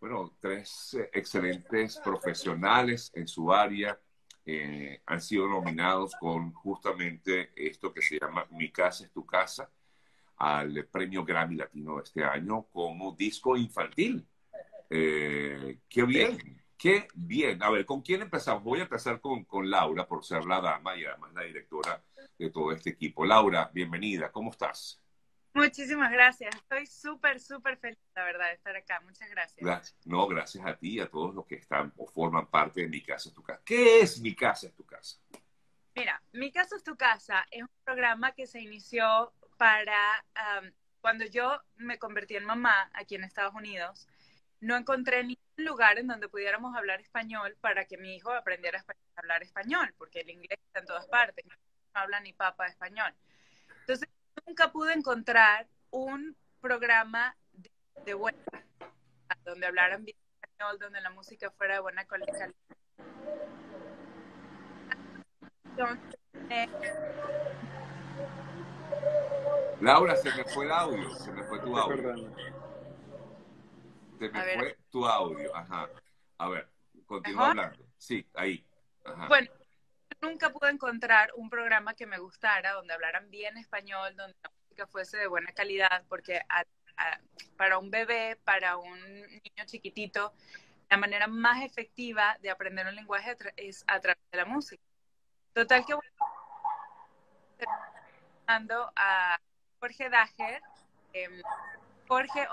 bueno, tres excelentes profesionales en su área han sido nominados con justamente esto que se llama Mi Casa es tu Casa al premio Grammy Latino de este año como disco infantil. ¡Qué bien! ¡Qué bien! A ver, ¿con quién empezamos? Voy a empezar con Laura, por ser la dama y además la directora de todo este equipo. Laura, bienvenida. ¿Cómo estás? Muchísimas gracias. Estoy súper, súper feliz, la verdad, de estar acá. Muchas gracias. No, gracias a ti y a todos los que están o forman parte de Mi Casa es tu Casa. ¿Qué es Mi Casa es tu Casa? Mira, Mi Casa es tu Casa es un programa que se inició para... cuando yo me convertí en mamá aquí en Estados Unidos, no encontré ningún lugar en donde pudiéramos hablar español para que mi hijo aprendiera a hablar español, porque el inglés está en todas partes, no habla ni papa de español. Entonces, nunca pude encontrar un programa de buena calidad, donde hablaran bien español, donde la música fuera de buena calidad. Laura, se me fue el audio, se me fue tu audio. Se me fue tu audio, ajá. A ver, continúa hablando. Sí, ahí. Ajá. Bueno, nunca pude encontrar un programa que me gustara, donde hablaran bien español, donde la música fuese de buena calidad, porque para un bebé, para un niño chiquitito, la manera más efectiva de aprender un lenguaje es a través de la música. Total que bueno, mando a Jorge Dáger, Jorge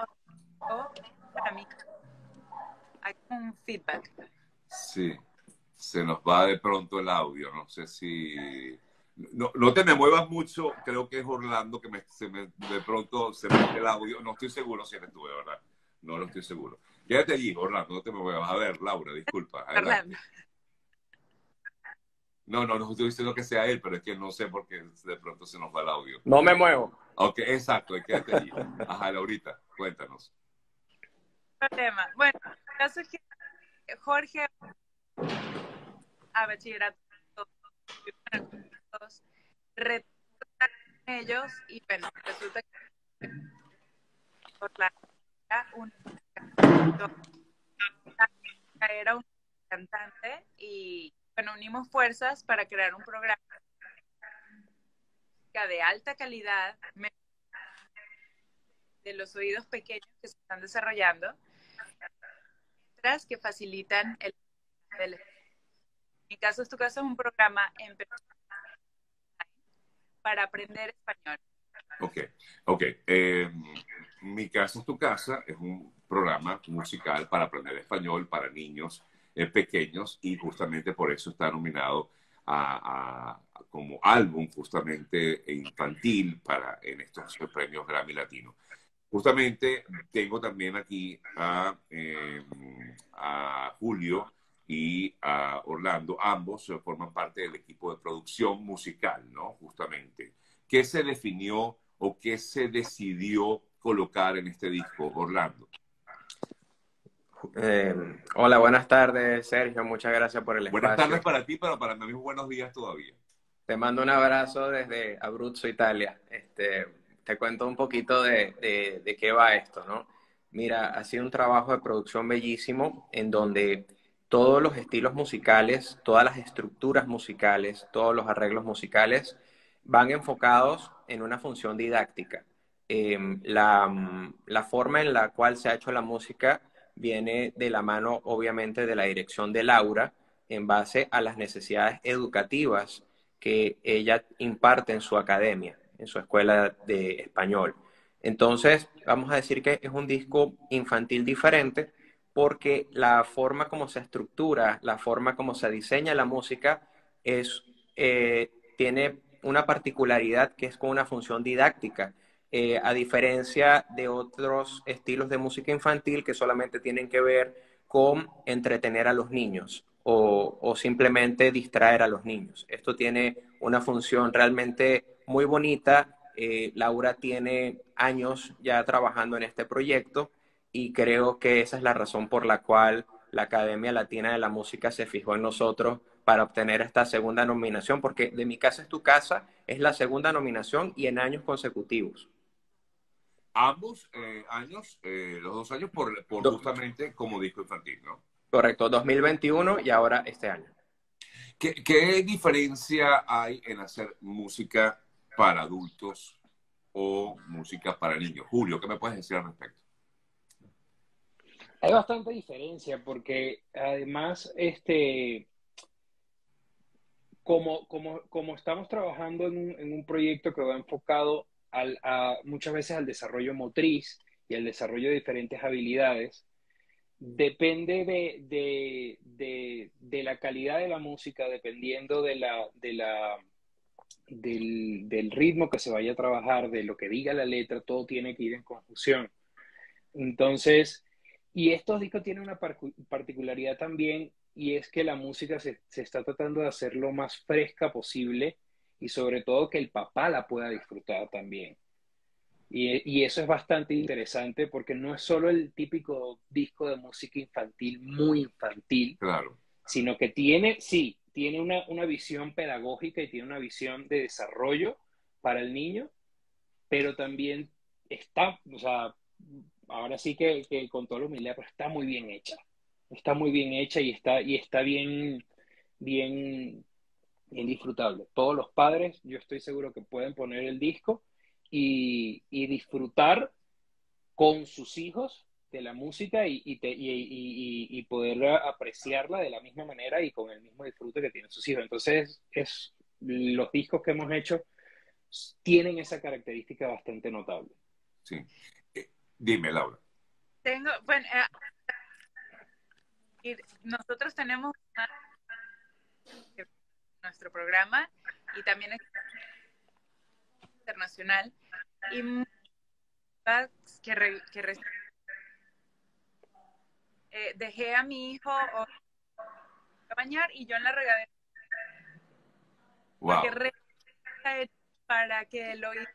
Orlando, para mí, hay un feedback. Sí. Se nos va de pronto el audio, no sé si... No te me muevas mucho, creo que es Orlando que de pronto se me va el audio. No estoy seguro si eres tú, ¿verdad? No lo estoy seguro. Quédate allí, Orlando, no te me muevas. A ver, Laura, disculpa. Adelante. No estoy diciendo que sea él, pero es que no sé por qué de pronto se nos va el audio. No me muevo. Ok, exacto, quédate allí. Ajá, Laurita, cuéntanos. Problema. Bueno, el caso es que Jorge... a bachillerato, retratan ellos y bueno, resulta que por la era un cantante y bueno, unimos fuerzas para crear un programa de alta calidad de los oídos pequeños que se están desarrollando, que facilitan el... Mi Casa es tu Casa es un programa en para aprender español. Ok. Mi Casa es tu Casa es un programa musical para aprender español para niños pequeños y justamente por eso está nominado como álbum justamente infantil para en estos premios Grammy Latino. Justamente tengo también aquí a Julio y a Orlando, ambos forman parte del equipo de producción musical, ¿no? Justamente. ¿Qué se definió o qué se decidió colocar en este disco, Orlando? Hola, buenas tardes, Sergio, muchas gracias por el espacio. Buenas tardes para ti, pero para mí buenos días todavía. Te mando un abrazo desde Abruzzo, Italia. Te cuento un poquito de qué va esto, ¿no? Mira, ha sido un trabajo de producción bellísimo en donde... todos los estilos musicales, todas las estructuras musicales, todos los arreglos musicales van enfocados en una función didáctica. La forma en la cual se ha hecho la música viene de la mano, obviamente, de la dirección de Laura en base a las necesidades educativas que ella imparte en su academia, en su escuela de español. Entonces, vamos a decir que es un disco infantil diferente, porque la forma como se estructura, la forma como se diseña la música tiene una particularidad que es con una función didáctica, a diferencia de otros estilos de música infantil que solamente tienen que ver con entretener a los niños o simplemente distraer a los niños. Esto tiene una función realmente muy bonita. Laura tiene años ya trabajando en este proyecto, y creo que esa es la razón por la cual la Academia Latina de la Música se fijó en nosotros para obtener esta segunda nominación, porque de Mi Casa es tu Casa es la segunda nominación y en años consecutivos. ambos años, los dos años, por justamente como disco infantil, ¿no? Correcto, 2021 y ahora este año. ¿Qué diferencia hay en hacer música para adultos o música para niños? Julio, ¿qué me puedes decir al respecto? Hay bastante diferencia porque además, como estamos trabajando en un proyecto que va enfocado muchas veces al desarrollo motriz y al desarrollo de diferentes habilidades, depende de la calidad de la música, dependiendo del ritmo que se vaya a trabajar, de lo que diga la letra, todo tiene que ir en conjunción. Entonces, y estos discos tienen una particularidad también, y es que la música se está tratando de hacer lo más fresca posible, y sobre todo que el papá la pueda disfrutar también. Y eso es bastante interesante porque no es solo el típico disco de música infantil, muy infantil, claro, sino que tiene una visión pedagógica y tiene una visión de desarrollo para el niño, pero también está, o sea, ahora sí que con toda la humildad, pero está muy bien hecha. Está muy bien hecha y está bien disfrutable. Todos los padres, yo estoy seguro que pueden poner el disco y disfrutar con sus hijos de la música y poder apreciarla de la misma manera y con el mismo disfrute que tienen sus hijos. Entonces, los discos que hemos hecho tienen esa característica bastante notable. Sí. Dime, Laura. Nosotros tenemos nuestro programa y también es internacional y dejé a mi hijo a bañar y yo en la regadera. Wow. Para que lo hizo.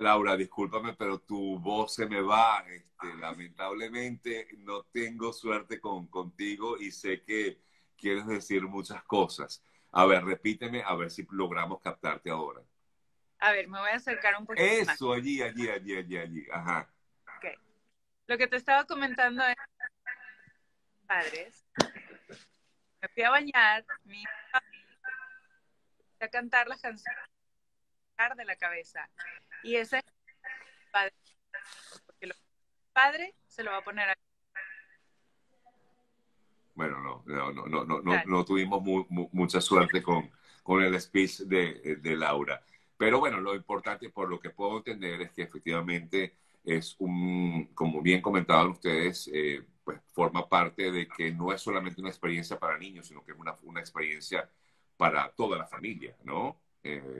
Laura, discúlpame, pero tu voz se me va. Lamentablemente no tengo suerte contigo y sé que quieres decir muchas cosas. A ver, repíteme, a ver si logramos captarte ahora. A ver, me voy a acercar un poquito más. Eso, allí. Ajá. Okay. Lo que te estaba comentando es, padres, me fui a bañar, mi hija fue a cantar las canciones de la cabeza. Y ese es el padre, porque el padre se lo va a poner a... Bueno, no tuvimos mucha suerte con el speech de Laura. Pero bueno, lo importante, por lo que puedo entender, es que efectivamente es un, como bien comentaban ustedes, pues forma parte de que no es solamente una experiencia para niños, sino que es una experiencia para toda la familia, ¿no,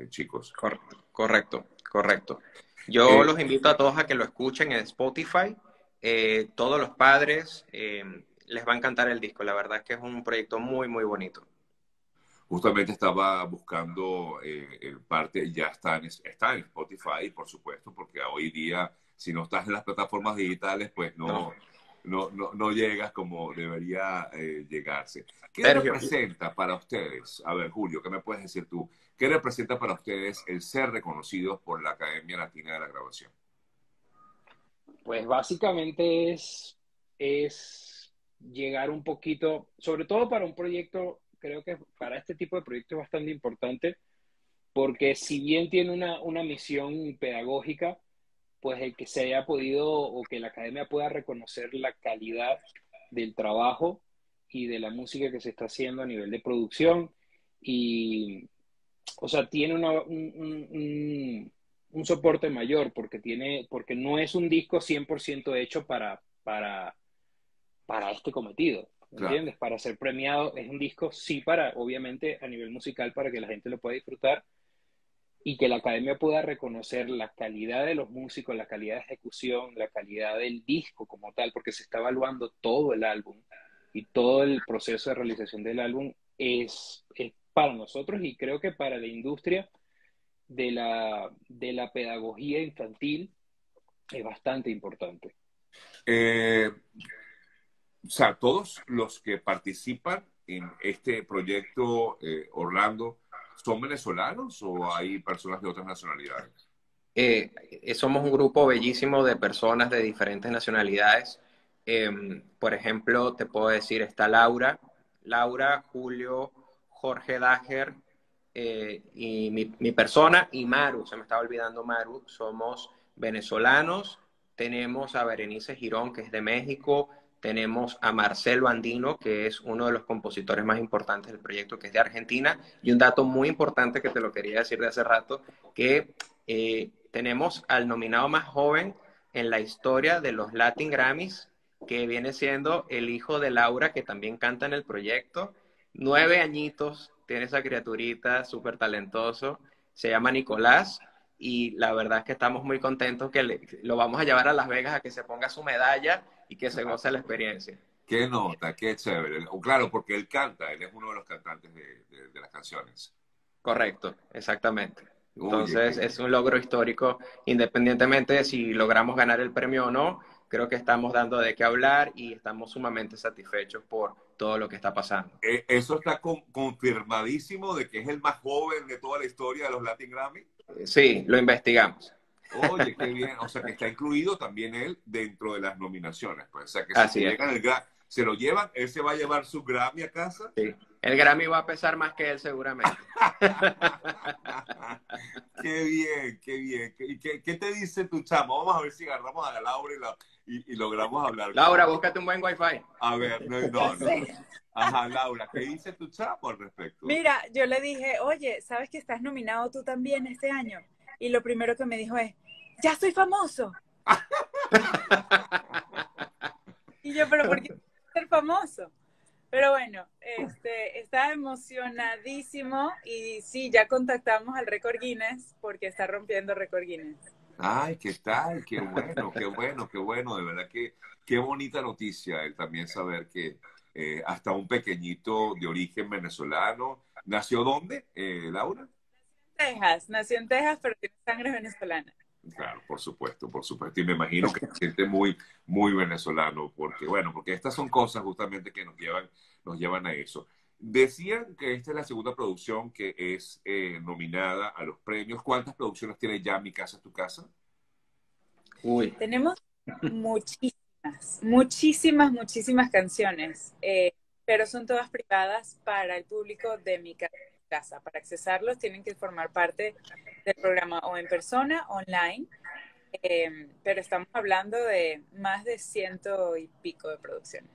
chicos? Correcto. Yo los invito a todos a que lo escuchen en Spotify. Todos los padres les va a encantar el disco. La verdad es que es un proyecto muy, muy bonito. Justamente estaba buscando parte, ya está en Spotify, por supuesto, porque hoy día, si no estás en las plataformas digitales, pues no llegas como debería llegarse. ¿Qué representa para ustedes? A ver, Julio, ¿qué me puedes decir tú? ¿Qué representa para ustedes el ser reconocidos por la Academia Latina de la Grabación? Pues básicamente es llegar un poquito, sobre todo para un proyecto. Creo que para este tipo de proyectos es bastante importante porque si bien tiene una misión pedagógica, pues el que se haya podido o que la academia pueda reconocer la calidad del trabajo y de la música que se está haciendo a nivel de producción y, o sea, tiene un soporte mayor porque no es un disco 100% hecho para este cometido. ¿Entiendes? Claro. Para ser premiado es un disco, sí, obviamente, a nivel musical, para que la gente lo pueda disfrutar y que la academia pueda reconocer la calidad de los músicos, la calidad de ejecución, la calidad del disco como tal, porque se está evaluando todo el álbum y todo el proceso de realización del álbum es para nosotros y creo que para la industria de la pedagogía infantil es bastante importante. O sea, todos los que participan en este proyecto, Orlando, ¿son venezolanos o hay personas de otras nacionalidades? somos un grupo bellísimo de personas de diferentes nacionalidades. Por ejemplo, te puedo decir, está Laura, Julio, Jorge Dáger, y mi persona, y Maru, se me estaba olvidando Maru. Somos venezolanos, tenemos a Berenice Girón, que es de México, tenemos a Marcelo Bandino, que es uno de los compositores más importantes del proyecto, que es de Argentina. Y un dato muy importante que te lo quería decir de hace rato, que tenemos al nominado más joven en la historia de los Latin Grammys, que viene siendo el hijo de Laura, que también canta en el proyecto. 9 añitos, tiene esa criaturita, súper talentoso, se llama Nicolás, y la verdad es que estamos muy contentos que lo vamos a llevar a Las Vegas a que se ponga su medalla y que se goce la experiencia. Qué nota, qué chévere. Claro, porque él canta, él es uno de los cantantes de las canciones. Correcto, exactamente. Entonces, es un logro histórico, independientemente de si logramos ganar el premio o no. Creo que estamos dando de qué hablar y estamos sumamente satisfechos por todo lo que está pasando. ¿Eso está confirmadísimo de que es el más joven de toda la historia de los Latin Grammy? Sí, lo investigamos. Oye, qué bien. O sea, que está incluido también él dentro de las nominaciones. Pues. O sea, que si se lo llevan, él se va a llevar su Grammy a casa. Sí. El Grammy va a pesar más que él seguramente. Qué bien, qué bien. ¿Qué te dice tu chamo? Vamos a ver si agarramos a Laura y logramos hablar. Laura, búscate un buen wifi. A ver, no. Sí. Ajá, Laura, ¿qué dice tu chamo al respecto? Mira, yo le dije, oye, ¿sabes que estás nominado tú también este año? Y lo primero que me dijo es, ¡ya soy famoso! Y yo, ¿pero por qué ser famoso? Pero bueno, está emocionadísimo y sí, ya contactamos al Récord Guinness porque está rompiendo Récord Guinness. Ay, qué tal, qué bueno, qué bueno, qué bueno. De verdad que qué bonita noticia el también saber que hasta un pequeñito de origen venezolano. ¿Nació dónde, Laura? Nació en Texas, pero tiene sangre venezolana. Claro, por supuesto, por supuesto. Y me imagino que se siente muy, muy venezolano, porque bueno, porque estas son cosas justamente que nos llevan a eso. Decían que esta es la segunda producción que es nominada a los premios. ¿Cuántas producciones tiene ya Mi Casa es tu Casa? Uy. Tenemos muchísimas canciones, pero son todas privadas para el público de Mi Casa. Para accesarlos tienen que formar parte del programa o en persona, online, pero estamos hablando de más de 100 y pico de producciones.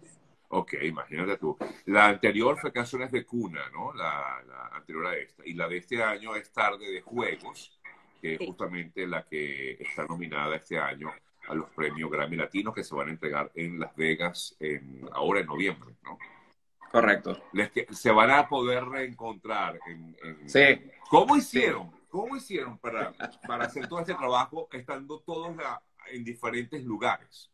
Ok, imagínate tú. La anterior fue Canciones de Cuna, ¿no? La anterior a esta. Y la de este año es Tarde de Juegos, que sí, es justamente la que está nominada este año a los premios Grammy Latinos que se van a entregar en Las Vegas ahora en noviembre, ¿no? Correcto. Se van a poder reencontrar. Sí. ¿Cómo hicieron? Sí. ¿Cómo hicieron para hacer todo este trabajo estando todos en diferentes lugares?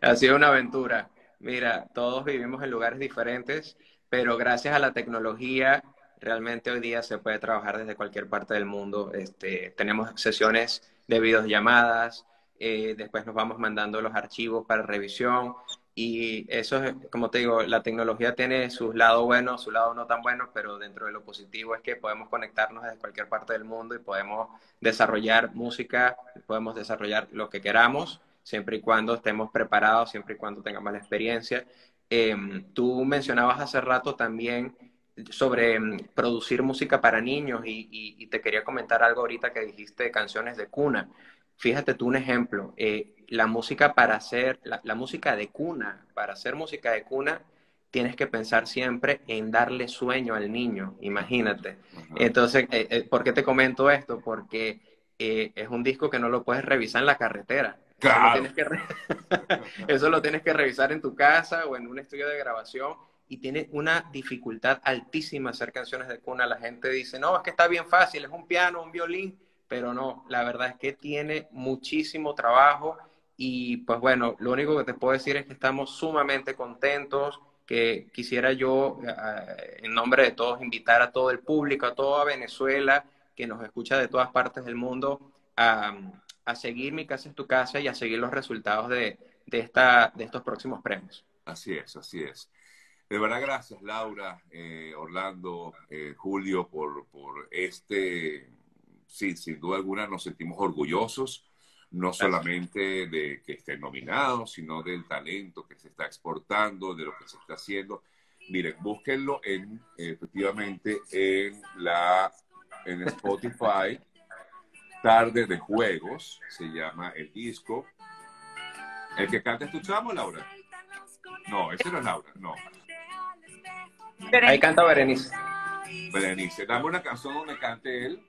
Ha sido una aventura. Mira, todos vivimos en lugares diferentes, pero gracias a la tecnología, realmente hoy día se puede trabajar desde cualquier parte del mundo. Tenemos sesiones de videollamadas, después nos vamos mandando los archivos para revisión. Y eso es, como te digo, la tecnología tiene sus lados buenos, sus lados no tan buenos, pero dentro de lo positivo es que podemos conectarnos desde cualquier parte del mundo y podemos desarrollar música, podemos desarrollar lo que queramos, siempre y cuando estemos preparados, siempre y cuando tengamos la experiencia. Tú mencionabas hace rato también sobre producir música para niños y te quería comentar algo ahorita que dijiste de Canciones de Cuna. Fíjate tú un ejemplo, la música para hacer, la música de cuna, para hacer música de cuna tienes que pensar siempre en darle sueño al niño, imagínate. Ajá. Entonces, ¿por qué te comento esto? Porque es un disco que no lo puedes revisar en la carretera. Claro. Eso lo tienes que revisar en tu casa o en un estudio de grabación. Y tiene una dificultad altísima hacer canciones de cuna. La gente dice, no, es que está bien fácil, es un piano, un violín. Pero no, la verdad es que tiene muchísimo trabajo y pues bueno, lo único que te puedo decir es que estamos sumamente contentos, que quisiera yo, en nombre de todos, invitar a todo el público, a toda Venezuela, que nos escucha de todas partes del mundo, a seguir Mi Casa es tu Casa y a seguir los resultados de estos próximos premios. Así es, así es. De verdad, gracias Laura, Orlando, Julio, por este sí, sin duda alguna nos sentimos orgullosos, no solamente de que estén nominados, sino del talento que se está exportando, de lo que se está haciendo. Miren, búsquenlo en, efectivamente en Spotify. Tarde de Juegos se llama el disco. ¿El que canta escuchamos, Laura? No, ese no es Laura, no. Ahí canta Berenice. Berenice, dame una canción donde cante él.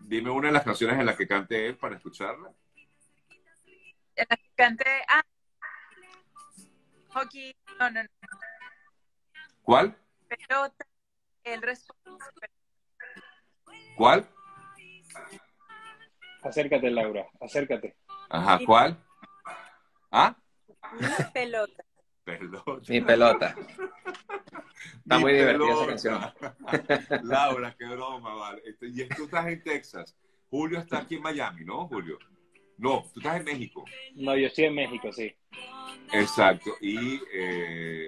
Dime una de las canciones en las que cante él para escucharla. En la que cante... Ah. Hockey, no, no, no. ¿Cuál? Pelota, el resto. ¿Cuál? Acércate, Laura, acércate. Ajá, ¿cuál? ¿Ah? Mi pelota. Pelota. Mi pelota. Está muy divertida esa canción. Laura, qué broma, vale. Y tú estás en Texas. Julio está aquí en Miami, ¿no, Julio? No, tú estás en México. No, yo estoy en México, sí. Exacto. Y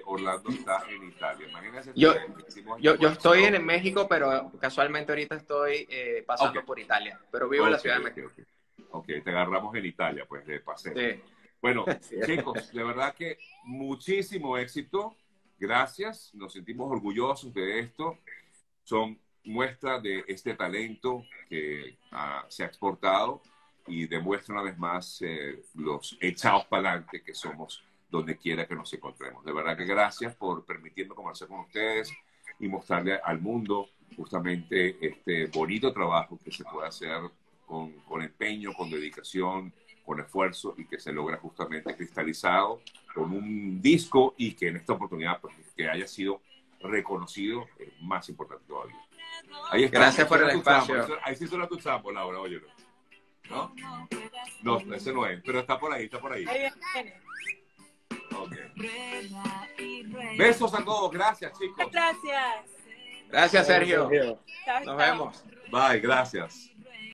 Orlando está en Italia. Imagínense. Yo estoy en México, pero casualmente ahorita estoy pasando por Italia. Pero vivo en la Ciudad de México. Ok, te agarramos en Italia, pues, de paseo. Sí. Bueno, chicos, de verdad que muchísimo éxito. Gracias. Nos sentimos orgullosos de esto. Son muestra de este talento que se ha exportado. Y demuestra una vez más los echados para adelante que somos donde quiera que nos encontremos. De verdad que gracias por permitirme conversar con ustedes y mostrarle al mundo justamente este bonito trabajo que se puede hacer con empeño, con dedicación, con esfuerzo y que se logra justamente cristalizado con un disco y que en esta oportunidad pues, que haya sido reconocido es más importante todavía. Ahí está. Gracias por el espacio. Ahí sí solo tu chapo, Laura, óyelo. ¿No? No, ese no es, pero está por ahí, está por ahí. Okay. Besos a todos, gracias chicos. Gracias. Gracias Sergio. Nos vemos. Bye, gracias.